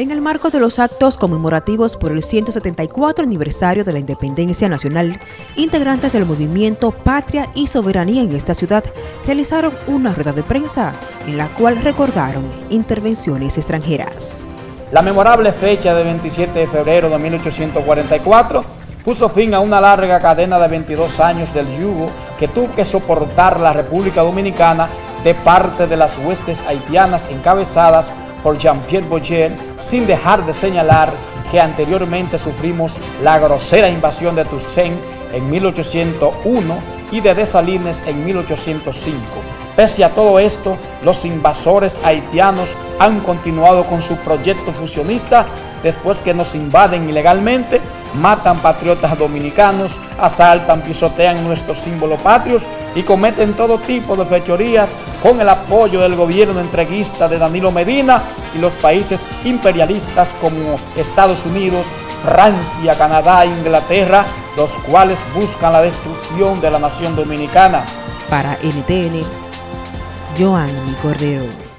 En el marco de los actos conmemorativos por el 174 aniversario de la Independencia Nacional, integrantes del movimiento Patria y Soberanía en esta ciudad realizaron una rueda de prensa en la cual recordaron intervenciones extranjeras. La memorable fecha de 27 de febrero de 1844 puso fin a una larga cadena de 22 años del yugo que tuvo que soportar la República Dominicana de parte de las huestes haitianas encabezadas por Jean-Pierre Boyer, sin dejar de señalar que anteriormente sufrimos la grosera invasión de Toussaint en 1801 y de Desalines en 1805. Pese a todo esto, los invasores haitianos han continuado con su proyecto fusionista después que nos invaden ilegalmente, matan patriotas dominicanos, asaltan, pisotean nuestros símbolos patrios y cometen todo tipo de fechorías con el apoyo del gobierno entreguista de Danilo Medina y los países imperialistas como Estados Unidos, Francia, Canadá e Inglaterra, los cuales buscan la destrucción de la nación dominicana. Para NTN, Yoani Cordero.